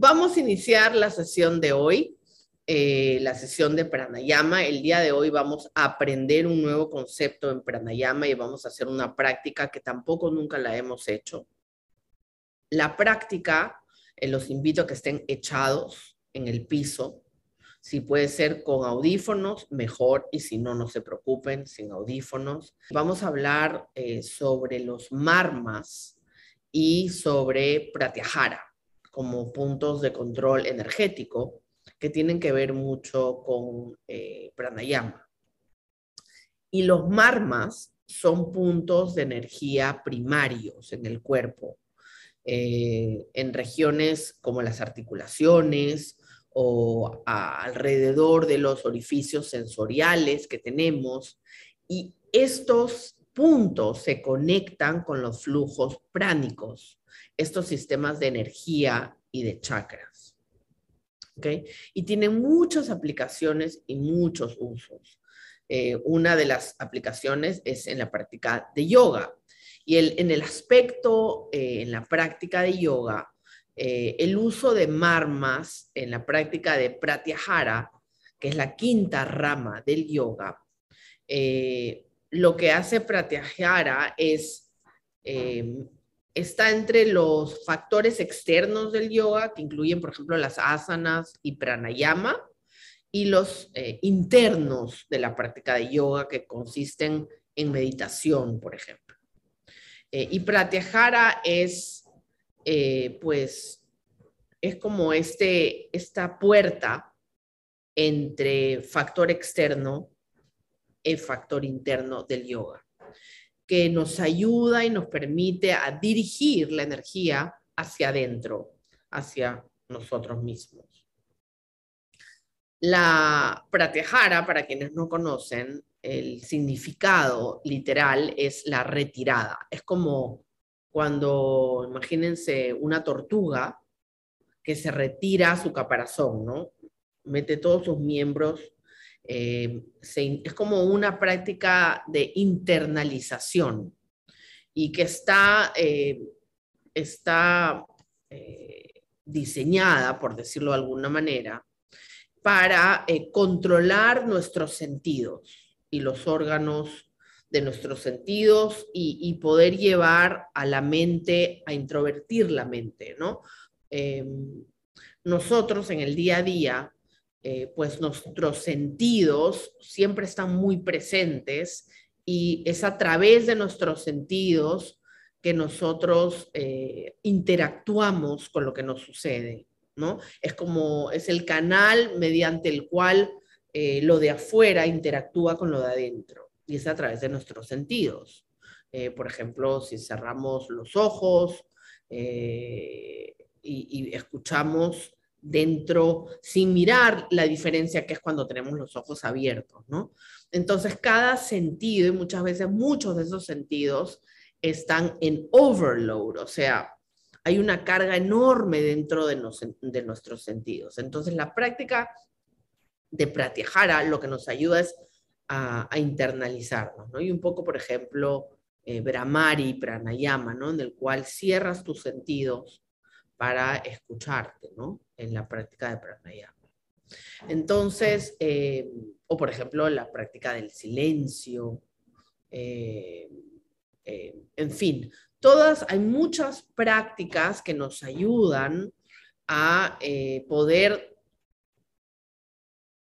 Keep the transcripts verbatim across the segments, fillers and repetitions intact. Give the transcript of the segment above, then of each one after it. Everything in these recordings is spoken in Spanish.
Vamos a iniciar la sesión de hoy, eh, la sesión de pranayama. El día de hoy vamos a aprender un nuevo concepto en pranayama y vamos a hacer una práctica que tampoco nunca la hemos hecho. La práctica, eh, los invito a que estén echados en el piso. Si puede ser con audífonos, mejor, y si no, no se preocupen, sin audífonos. Vamos a hablar eh, sobre los marmas y sobre pratyahara, como puntos de control energético que tienen que ver mucho con eh, pranayama. Y los marmas son puntos de energía primarios en el cuerpo, eh, en regiones como las articulaciones, o a, alrededor de los orificios sensoriales que tenemos, y estos puntos se conectan con los flujos pránicos, estos sistemas de energía y de chakras, ¿okay? Y tienen muchas aplicaciones y muchos usos. Eh, una de las aplicaciones es en la práctica de yoga, y el, en el aspecto, eh, en la práctica de yoga, Eh, el uso de marmas en la práctica de pratyahara, que es la quinta rama del yoga, eh, lo que hace pratyahara es, eh, está entre los factores externos del yoga, que incluyen, por ejemplo, las asanas y pranayama, y los eh, internos de la práctica de yoga, que consisten en meditación, por ejemplo. Eh, y pratyahara es... Eh, pues es como este, esta puerta entre factor externo y factor interno del yoga, que nos ayuda y nos permite a dirigir la energía hacia adentro, hacia nosotros mismos. La pratyahara, para quienes no conocen, el significado literal es la retirada. Es como... cuando, imagínense, una tortuga que se retira su caparazón, ¿no? Mete todos sus miembros, eh, se, es como una práctica de internalización y que está, eh, está eh, diseñada, por decirlo de alguna manera, para eh, controlar nuestros sentidos y los órganos de nuestros sentidos y, y poder llevar a la mente, a introvertir la mente, ¿no? Eh, nosotros en el día a día, eh, pues nuestros sentidos siempre están muy presentes y es a través de nuestros sentidos que nosotros eh, interactuamos con lo que nos sucede, ¿no? Es como, es el canal mediante el cual eh, lo de afuera interactúa con lo de adentro. Y es a través de nuestros sentidos. Eh, por ejemplo, si cerramos los ojos eh, y, y escuchamos dentro, sin mirar la diferencia que es cuando tenemos los ojos abiertos, ¿no? Entonces, cada sentido, y muchas veces muchos de esos sentidos, están en overload, o sea, hay una carga enorme dentro de, nos, de nuestros sentidos. Entonces, la práctica de pratyahara lo que nos ayuda es A, a internalizarnos, ¿no? Y un poco, por ejemplo, eh, Brahmari, Pranayama, ¿no? En el cual cierras tus sentidos para escucharte, ¿no? En la práctica de Pranayama. Entonces, eh, o por ejemplo, la práctica del silencio, eh, eh, en fin, todas, hay muchas prácticas que nos ayudan a eh, poder...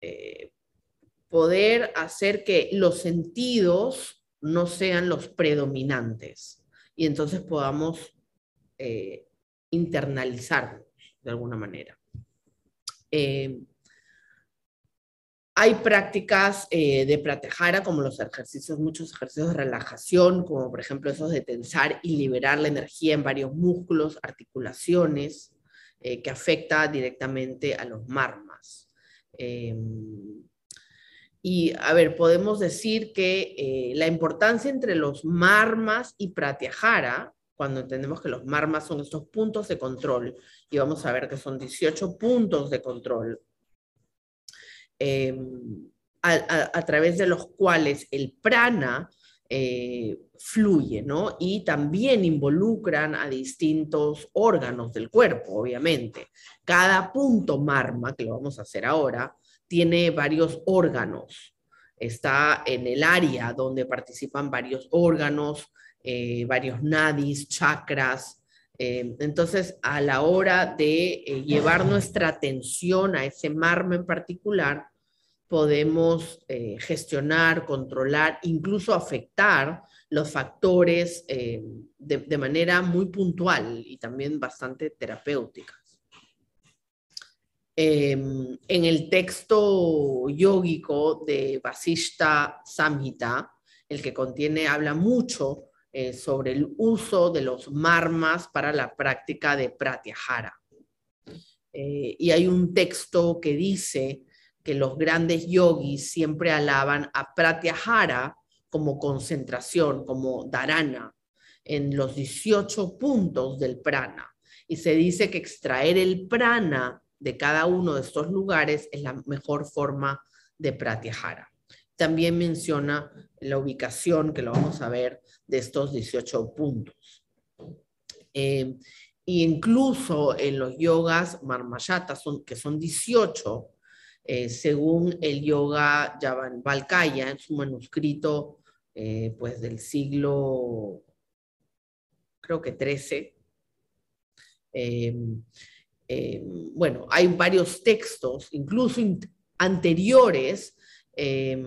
Eh, poder hacer que los sentidos no sean los predominantes y entonces podamos eh, internalizarnos de alguna manera. Eh, hay prácticas eh, de pratyahara como los ejercicios, muchos ejercicios de relajación, como por ejemplo esos de tensar y liberar la energía en varios músculos, articulaciones, eh, que afecta directamente a los marmas. Eh, Y, a ver, podemos decir que eh, la importancia entre los marmas y pratyahara, cuando entendemos que los marmas son estos puntos de control, y vamos a ver que son dieciocho puntos de control, eh, a, a, a través de los cuales el prana eh, fluye, ¿no? Y también involucran a distintos órganos del cuerpo, obviamente. Cada punto marma, que lo vamos a hacer ahora, tiene varios órganos. Está en el área donde participan varios órganos, eh, varios nadis, chakras. Eh, entonces, a la hora de eh, llevar nuestra atención a ese marma en particular, podemos eh, gestionar, controlar, incluso afectar los factores eh, de, de manera muy puntual y también bastante terapéutica. Eh, en el texto yógico de Vasishta Samhita, el que contiene, habla mucho eh, sobre el uso de los marmas para la práctica de Pratyahara. Eh, y hay un texto que dice que los grandes yogis siempre alaban a Pratyahara como concentración, como dharana, en los dieciocho puntos del prana. Y se dice que extraer el prana de cada uno de estos lugares es la mejor forma de Pratyahara. También menciona la ubicación, que lo vamos a ver, de estos dieciocho puntos. Eh, y incluso en los yogas marmayatas, que son dieciocho, Eh, según el yoga Yavan Valkaya, en su manuscrito eh, pues del siglo, creo que trece. Eh, eh, bueno, hay varios textos, incluso anteriores, eh,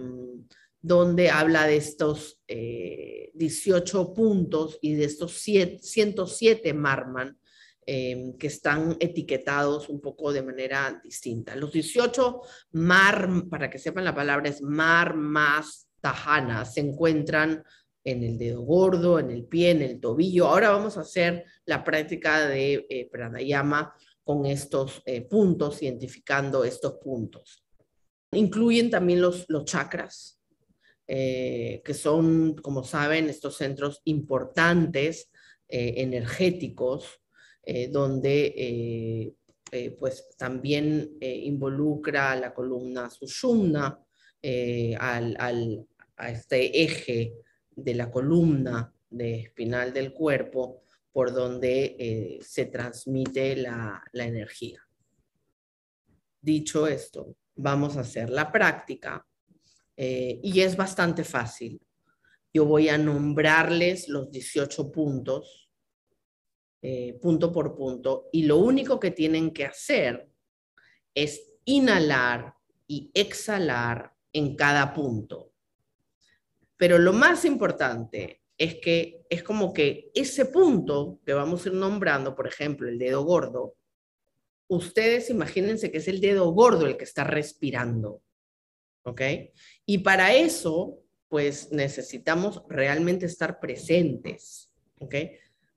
donde habla de estos eh, dieciocho puntos y de estos ciento siete marman, Eh, que están etiquetados un poco de manera distinta. Los dieciocho mar, para que sepan la palabra, es marmasthanas, se encuentran en el dedo gordo, en el pie, en el tobillo. Ahora vamos a hacer la práctica de eh, pranayama con estos eh, puntos, identificando estos puntos. Incluyen también los, los chakras, eh, que son, como saben, estos centros importantes, eh, energéticos, Eh, donde eh, eh, pues también eh, involucra a la columna sushumna, eh, al, al, a este eje de la columna de espinal del cuerpo, por donde eh, se transmite la, la energía. Dicho esto, vamos a hacer la práctica eh, y es bastante fácil. Yo voy a nombrarles los dieciocho puntos, Eh, punto por punto, y lo único que tienen que hacer es inhalar y exhalar en cada punto. Pero lo más importante es que es como que ese punto que vamos a ir nombrando, por ejemplo, el dedo gordo, ustedes imagínense que es el dedo gordo el que está respirando, ¿ok? Y para eso, pues necesitamos realmente estar presentes, ¿ok?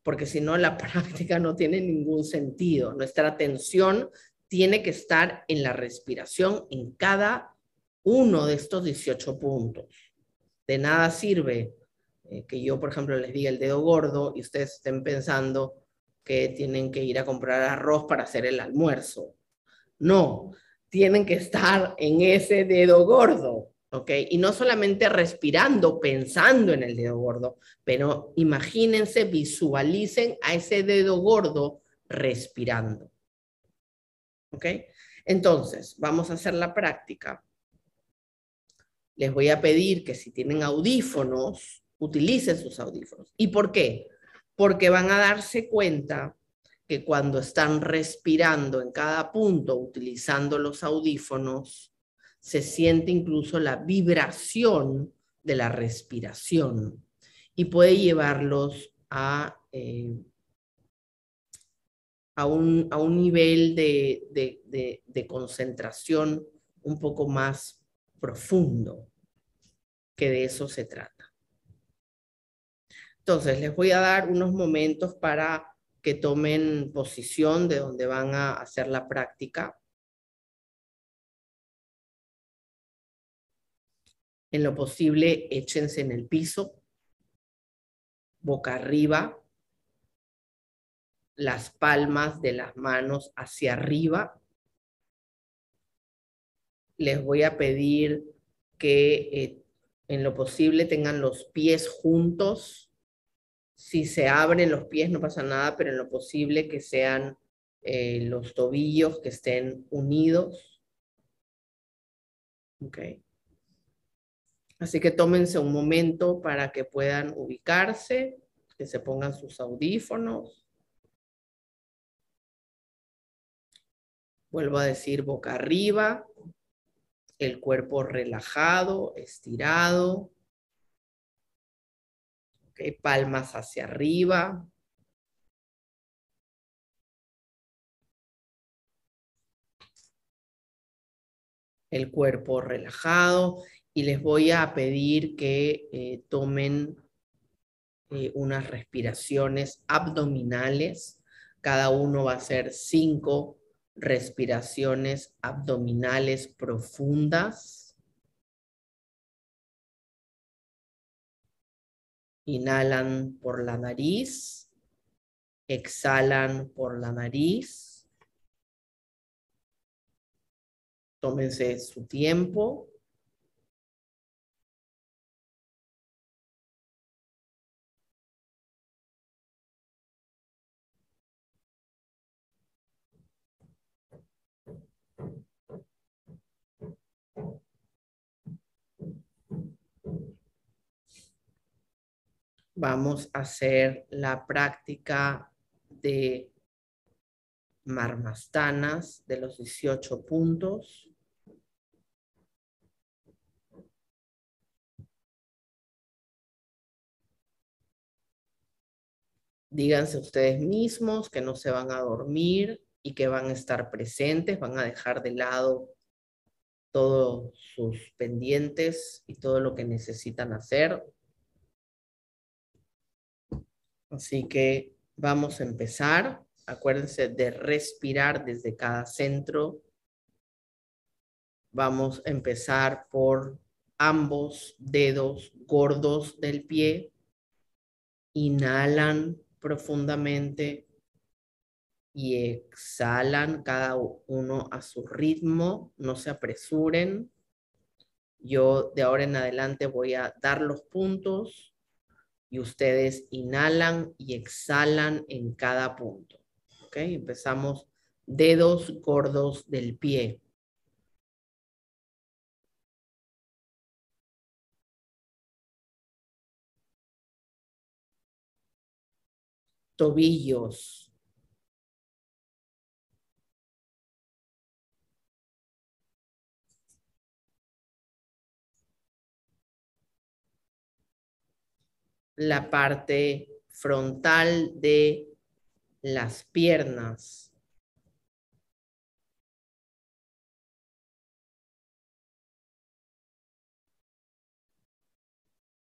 Porque si no, la práctica no tiene ningún sentido. Nuestra atención tiene que estar en la respiración en cada uno de estos dieciocho puntos. De nada sirve eh, que yo, por ejemplo, les diga el dedo gordo y ustedes estén pensando que tienen que ir a comprar arroz para hacer el almuerzo. No, tienen que estar en ese dedo gordo. Okay. Y no solamente respirando, pensando en el dedo gordo, pero imagínense, visualicen a ese dedo gordo respirando. ¿Okay? Entonces, vamos a hacer la práctica. Les voy a pedir que si tienen audífonos, utilicen sus audífonos. ¿Y por qué? Porque van a darse cuenta que cuando están respirando en cada punto, utilizando los audífonos, se siente incluso la vibración de la respiración y puede llevarlos a, eh, a, un, a un nivel de, de, de, de concentración un poco más profundo, que de eso se trata. Entonces, les voy a dar unos momentos para que tomen posición de donde van a hacer la práctica. En lo posible, échense en el piso, boca arriba, las palmas de las manos hacia arriba. Les voy a pedir que eh, en lo posible tengan los pies juntos. Si se abren los pies no pasa nada, pero en lo posible que sean eh, los tobillos que estén unidos. Okay. Así que tómense un momento para que puedan ubicarse, que se pongan sus audífonos. Vuelvo a decir boca arriba, el cuerpo relajado, estirado. Okay, palmas hacia arriba. El cuerpo relajado. Y les voy a pedir que eh, tomen eh, unas respiraciones abdominales. Cada uno va a hacer cinco respiraciones abdominales profundas. Inhalan por la nariz, exhalan por la nariz. Tómense su tiempo. Vamos a hacer la práctica de marmasthanas de los dieciocho puntos. Díganse ustedes mismos que no se van a dormir y que van a estar presentes, van a dejar de lado todos sus pendientes y todo lo que necesitan hacer. Así que vamos a empezar. Acuérdense de respirar desde cada centro. Vamos a empezar por ambos dedos gordos del pie. Inhalan profundamente y exhalan cada uno a su ritmo. No se apresuren. Yo de ahora en adelante voy a dar los puntos. Y ustedes inhalan y exhalan en cada punto. ¿Ok? Empezamos dedos gordos del pie. Tobillos. La parte frontal de las piernas.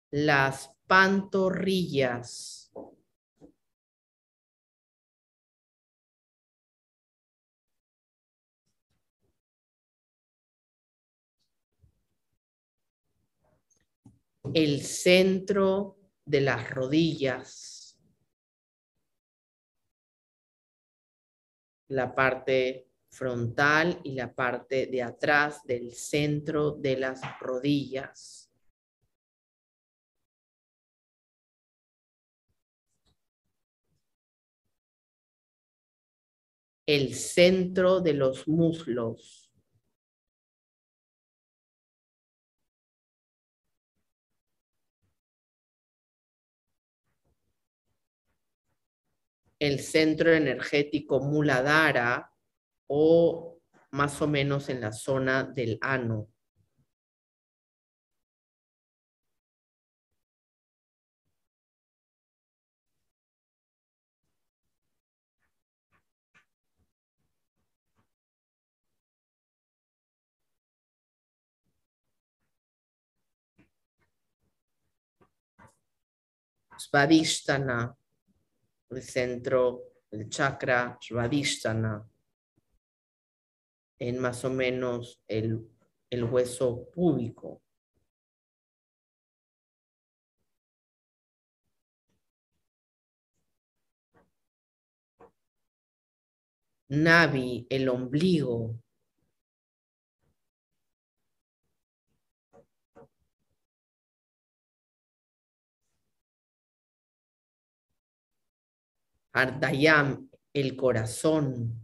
Las pantorrillas. El centro de las rodillas, la parte frontal y la parte de atrás del centro de las rodillas, el centro de los muslos. El centro energético Muladhara o más o menos en la zona del ano. Svadhishthana. El centro, el chakra Svadhishthana, en más o menos el, el hueso púbico. Navi, el ombligo. Artayam, el corazón.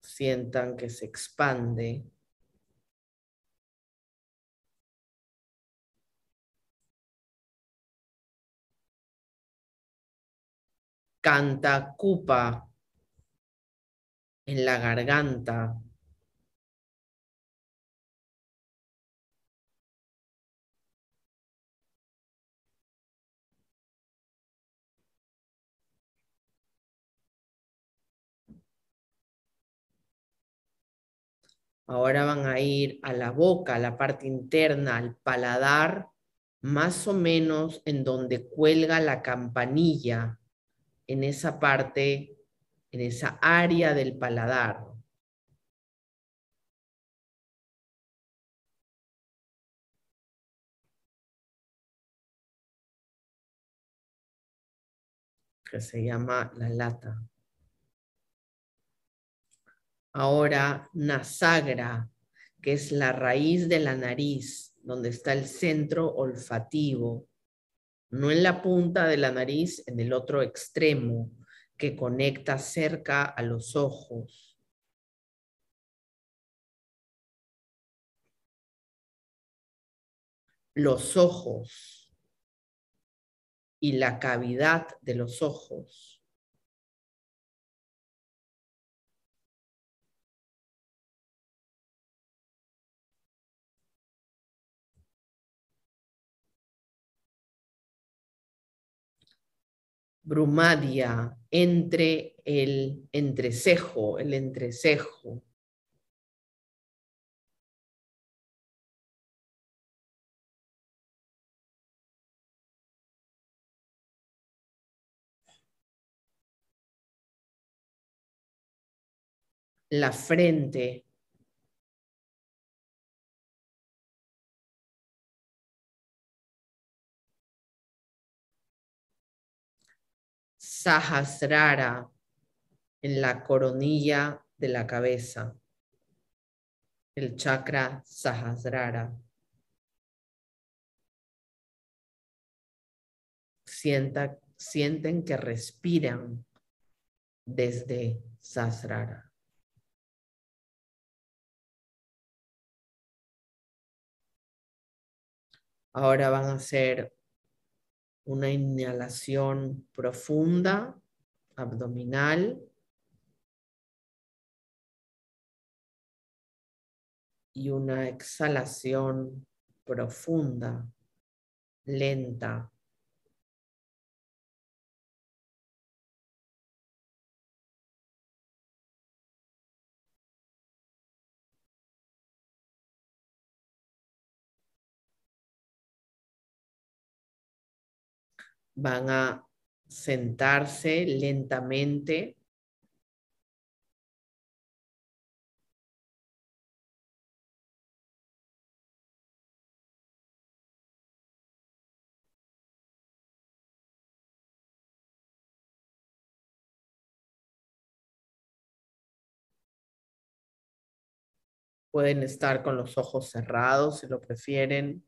Sientan que se expande. Canta Kupa en la garganta. Ahora van a ir a la boca, a la parte interna, al paladar, más o menos en donde cuelga la campanilla, en esa parte, en esa área del paladar. Que se llama la lata. Ahora, nasagra, que es la raíz de la nariz, donde está el centro olfativo. No en la punta de la nariz, en el otro extremo, que conecta cerca a los ojos. Los ojos y la cavidad de los ojos. Bhrumadhya, entre el entrecejo, el entrecejo. La frente. Sahasrara, en la coronilla de la cabeza, el chakra Sahasrara. Sienta, sienten que respiran desde Sahasrara. Ahora van a hacer una inhalación profunda, abdominal. Y una exhalación profunda, lenta. Van a sentarse lentamente. Pueden estar con los ojos cerrados si lo prefieren.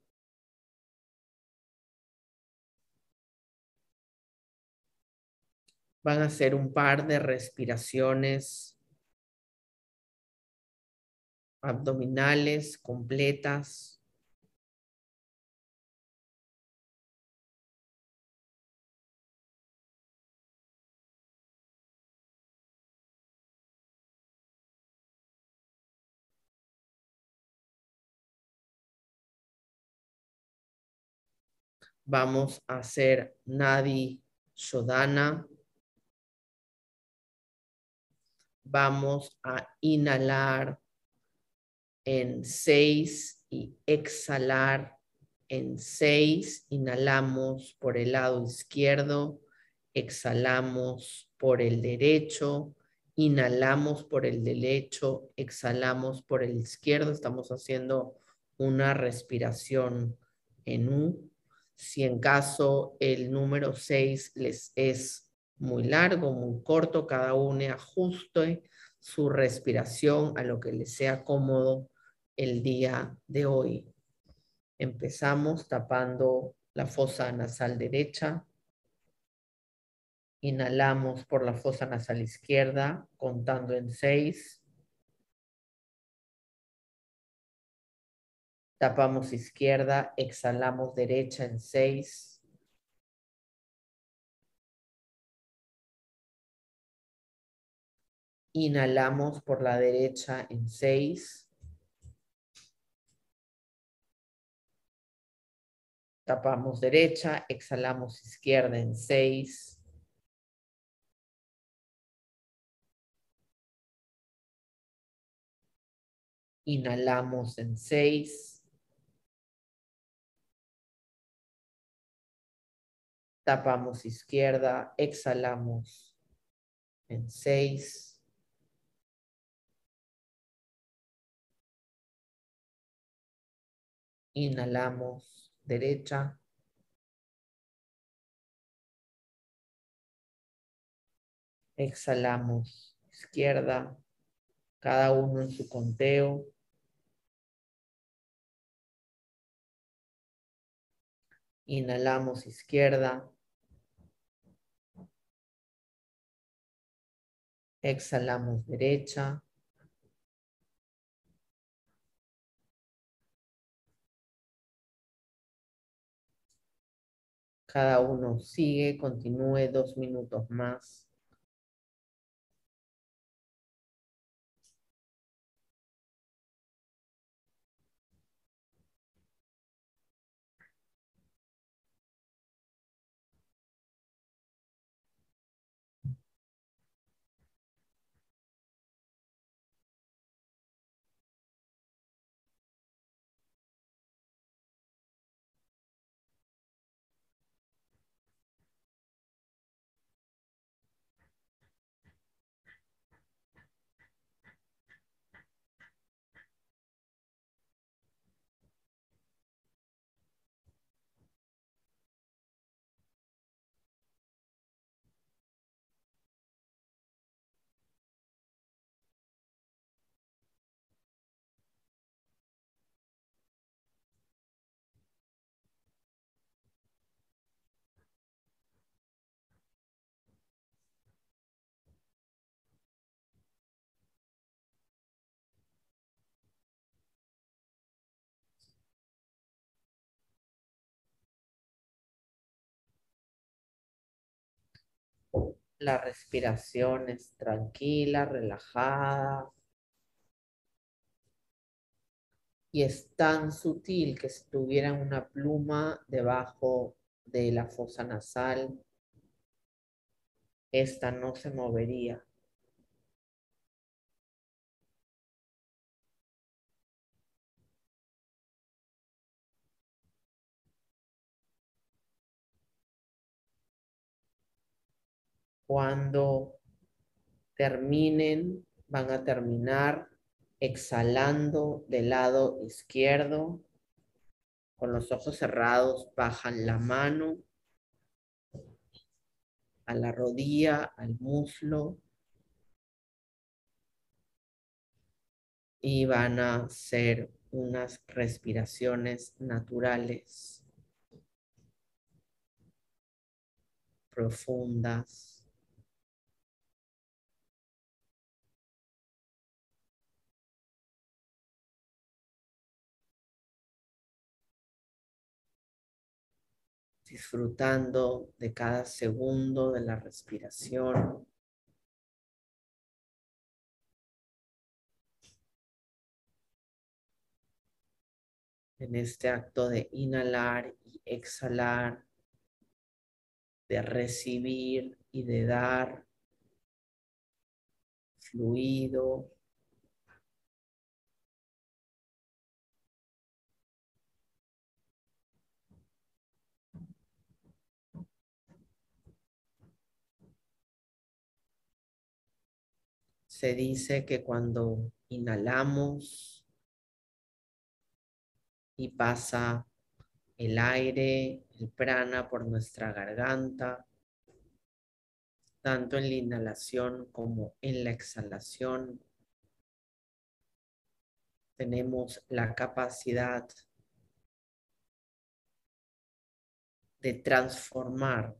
Van a hacer un par de respiraciones abdominales completas. Vamos a hacer Nadi Shodhana. Vamos a inhalar en seis y exhalar en seis. Inhalamos por el lado izquierdo, exhalamos por el derecho, inhalamos por el derecho, exhalamos por el izquierdo. Estamos haciendo una respiración en U. Si en caso el número seis les es muy largo, muy corto, cada uno ajuste su respiración a lo que les sea cómodo el día de hoy. Empezamos tapando la fosa nasal derecha. Inhalamos por la fosa nasal izquierda, contando en seis. Tapamos izquierda, exhalamos derecha en seis. Inhalamos por la derecha en seis. Tapamos derecha, exhalamos izquierda en seis. Inhalamos en seis. Tapamos izquierda, exhalamos en seis. Inhalamos derecha. Exhalamos izquierda, cada uno en su conteo. Inhalamos izquierda. Exhalamos derecha. Cada uno sigue, continúe dos minutos más. La respiración es tranquila, relajada. Y es tan sutil que si tuviera una pluma debajo de la fosa nasal, esta no se movería. Cuando terminen, van a terminar exhalando del lado izquierdo. Con los ojos cerrados, bajan la mano a la rodilla, al muslo. Y van a hacer unas respiraciones naturales, profundas. Disfrutando de cada segundo de la respiración. En este acto de inhalar y exhalar, de recibir y de dar, fluido. Se dice que cuando inhalamos y pasa el aire, el prana por nuestra garganta, tanto en la inhalación como en la exhalación, tenemos la capacidad de transformar.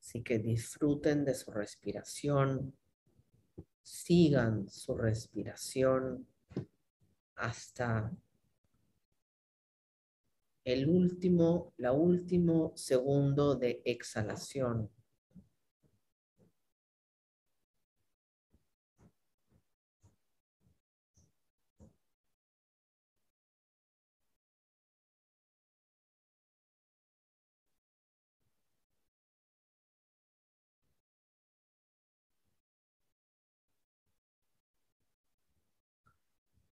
Así que disfruten de su respiración, sigan su respiración hasta el último, la último segundo de exhalación.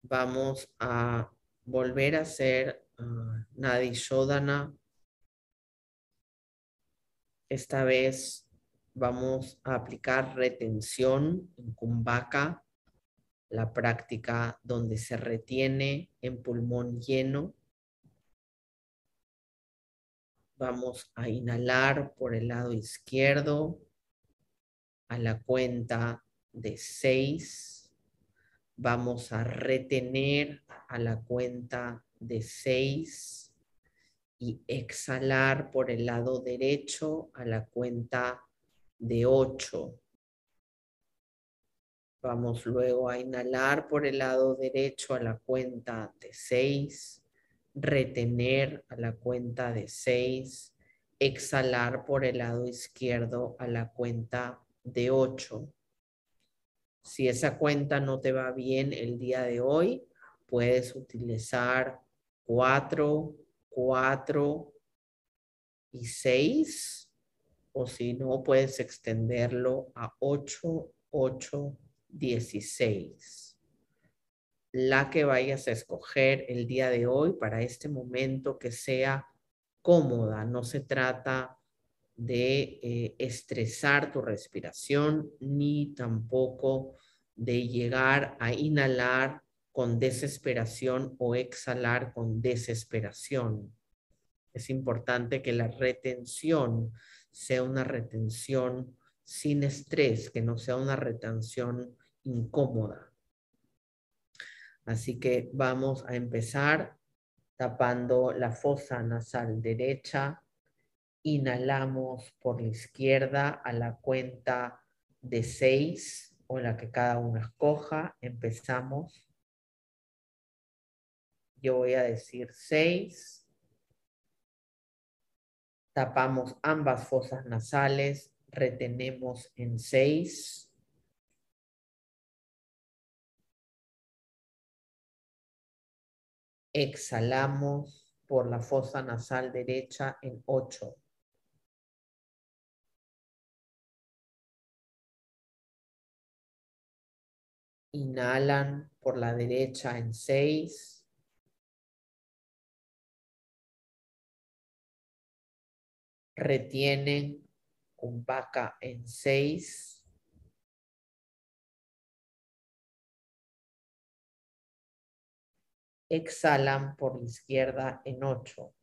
Vamos a volver a hacer uh, Nadi Shodhana. Esta vez vamos a aplicar retención en Kumbhaka, la práctica donde se retiene en pulmón lleno. Vamos a inhalar por el lado izquierdo a la cuenta de seis. Vamos a retener a la cuenta de seis y exhalar por el lado derecho a la cuenta de ocho. Vamos luego a inhalar por el lado derecho a la cuenta de seis, retener a la cuenta de seis, exhalar por el lado izquierdo a la cuenta de ocho. Si esa cuenta no te va bien el día de hoy, puedes utilizar cuatro, cuatro y seis. O si no, puedes extenderlo a ocho, ocho, dieciséis. La que vayas a escoger el día de hoy para este momento que sea cómoda. No se trata de eh, estresar tu respiración, ni tampoco de llegar a inhalar con desesperación o exhalar con desesperación. Es importante que la retención sea una retención sin estrés, que no sea una retención incómoda. Así que vamos a empezar tapando la fosa nasal derecha. Inhalamos por la izquierda a la cuenta de seis o la que cada uno escoja. Empezamos. Yo voy a decir seis. Tapamos ambas fosas nasales. Retenemos en seis. Exhalamos por la fosa nasal derecha en ocho. Inhalan por la derecha en seis. Retienen Kumbhaka en seis. Exhalan por la izquierda en ocho.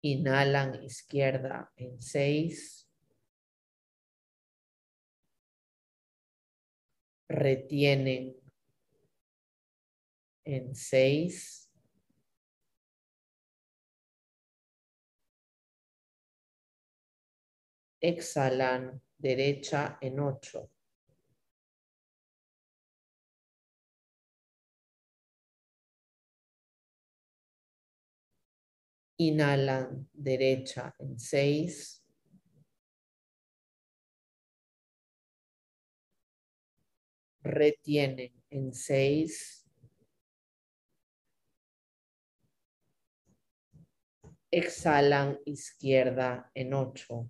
Inhalan izquierda en seis. Retienen en seis. Exhalan derecha en ocho. Inhalan derecha en seis. Retienen en seis. Exhalan izquierda en ocho.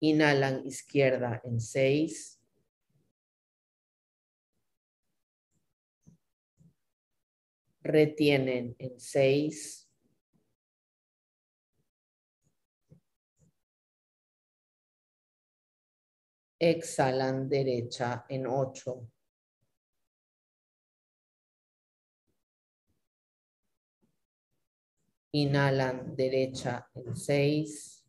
Inhalan izquierda en seis. retienen en seis. Exhalan derecha en ocho. Inhalan derecha en seis.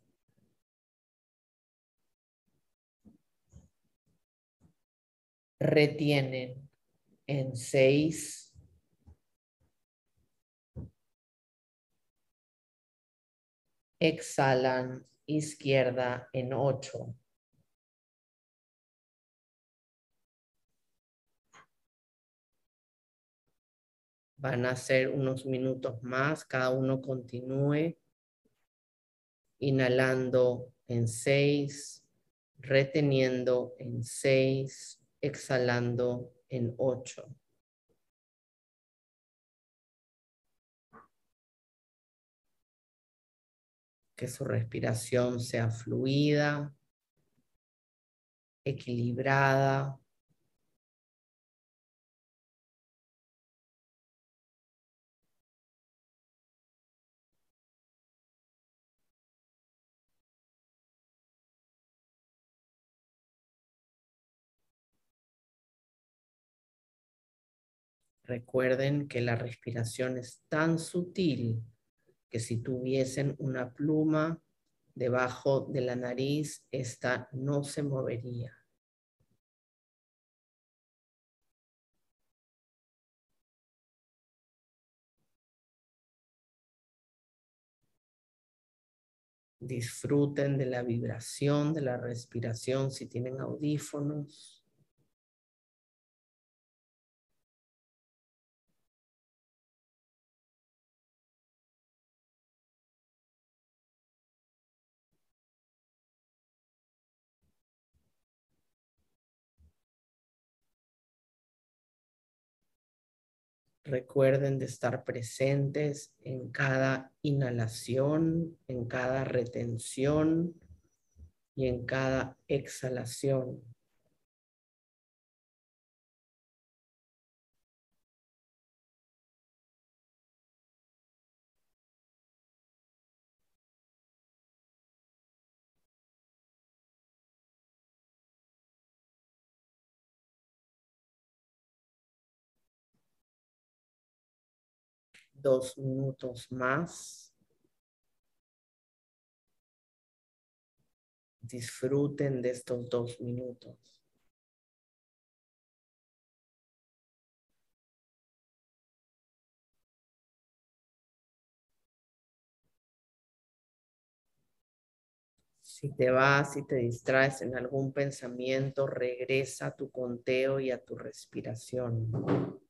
Retienen en seis. Exhalan izquierda en ocho. Van a ser unos minutos más, cada uno continúe inhalando en seis, reteniendo en seis, exhalando en ocho. Que su respiración sea fluida, equilibrada. Recuerden que la respiración es tan sutil que si tuviesen una pluma debajo de la nariz, esta no se movería. Disfruten de la vibración de la respiración si tienen audífonos. Recuerden de estar presentes en cada inhalación, en cada retención y en cada exhalación. Dos minutos más. Disfruten de estos dos minutos. Si te vas, si te distraes en algún pensamiento, regresa a tu conteo y a tu respiración.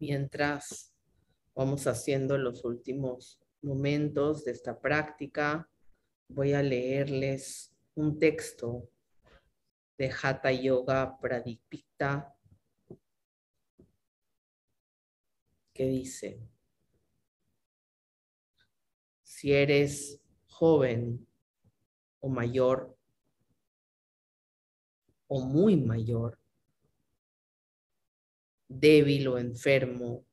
Mientras vamos haciendo los últimos momentos de esta práctica, voy a leerles un texto de Hatha Yoga Pradipika que dice: si eres joven o mayor o muy mayor, débil o enfermo,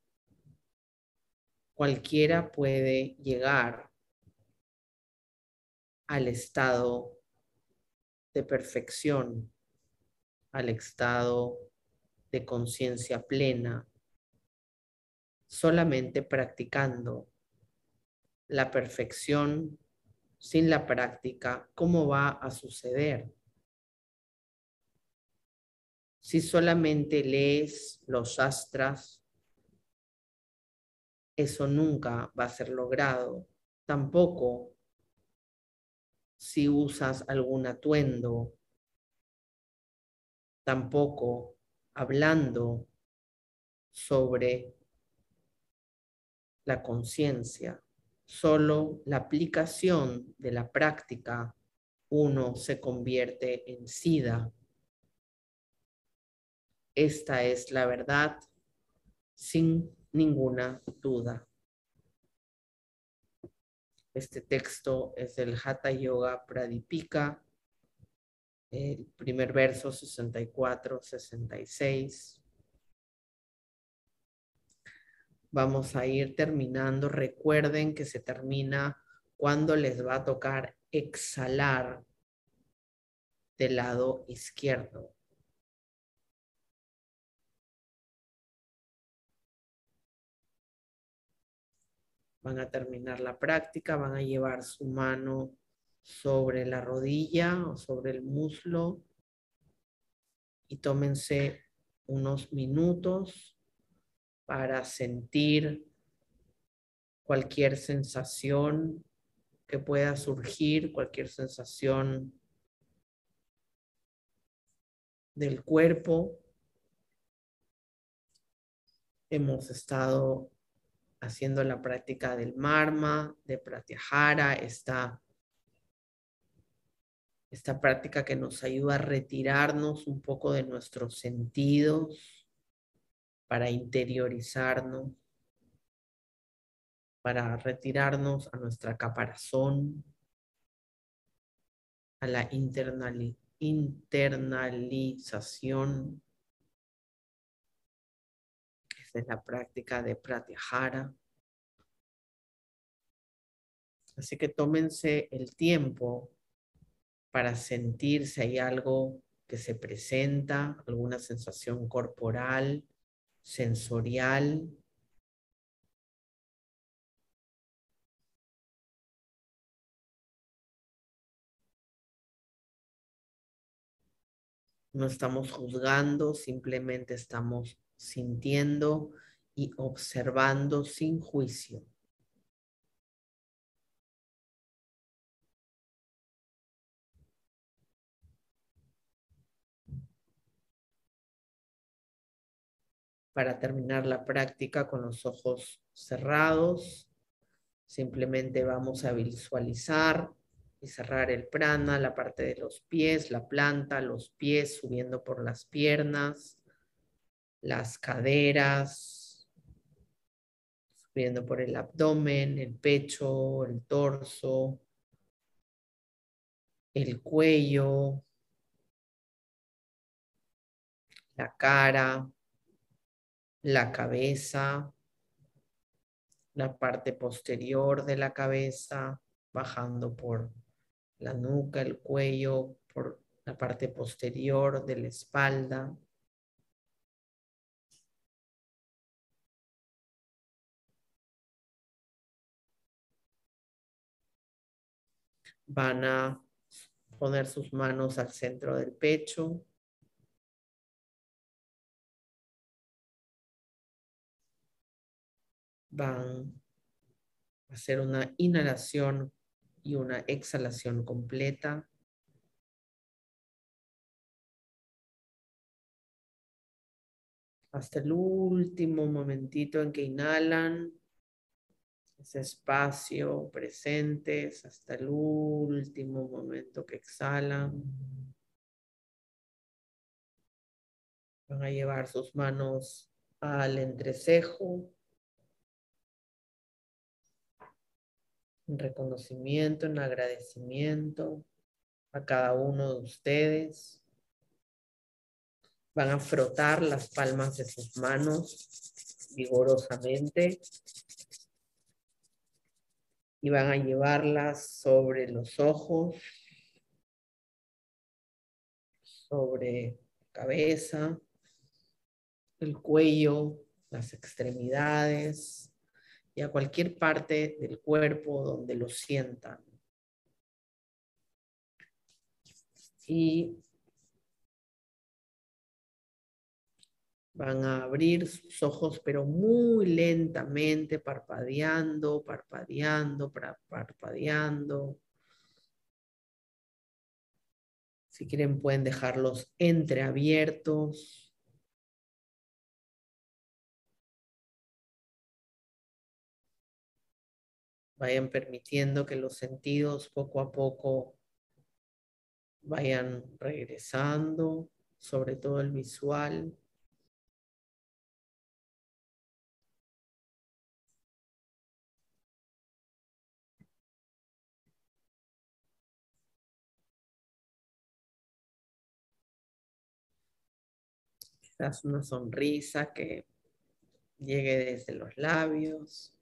cualquiera puede llegar al estado de perfección, al estado de conciencia plena, solamente practicando. La perfección sin la práctica, ¿cómo va a suceder? Si solamente lees los shastras, eso nunca va a ser logrado. Tampoco si usas algún atuendo, tampoco hablando sobre la conciencia. Solo la aplicación de la práctica, uno se convierte en sidha. Esta es la verdad, sin ninguna duda. Este texto es del Hatha Yoga Pradipika, el primer verso sesenta y cuatro sesenta y seis. Vamos a ir terminando. Recuerden que se termina cuando les va a tocar exhalar del lado izquierdo. Van a terminar la práctica, van a llevar su mano sobre la rodilla o sobre el muslo y tómense unos minutos para sentir cualquier sensación que pueda surgir, cualquier sensación del cuerpo. Hemos estado haciendo la práctica del marma, de pratyahara, esta, esta práctica que nos ayuda a retirarnos un poco de nuestros sentidos para interiorizarnos, para retirarnos a nuestra caparazón, a la internali- internalización. Es la práctica de pratyahara. Así que tómense el tiempo para sentir si hay algo que se presenta, alguna sensación corporal, sensorial. No estamos juzgando, simplemente estamos sintiendo y observando sin juicio. Para terminar la práctica con los ojos cerrados, simplemente vamos a visualizar y cerrar el prana, la parte de los pies, la planta, los pies subiendo por las piernas, las caderas, subiendo por el abdomen, el pecho, el torso, el cuello, la cara, la cabeza, la parte posterior de la cabeza, bajando por la nuca, el cuello, por la parte posterior de la espalda. Van a poner sus manos al centro del pecho. Van a hacer una inhalación y una exhalación completa. Hasta el último momentito en que inhalan. Ese espacio, presentes hasta el último momento que exhalan. Van a llevar sus manos al entrecejo, en reconocimiento, en agradecimiento a cada uno de ustedes. Van a frotar las palmas de sus manos vigorosamente. Y van a llevarlas sobre los ojos, sobre la cabeza, el cuello, las extremidades y a cualquier parte del cuerpo donde lo sientan. Y van a abrir sus ojos, pero muy lentamente, parpadeando, parpadeando, parpadeando. Si quieren pueden dejarlos entreabiertos. Vayan permitiendo que los sentidos poco a poco vayan regresando, sobre todo el visual. Haz una sonrisa que llegue desde los labios.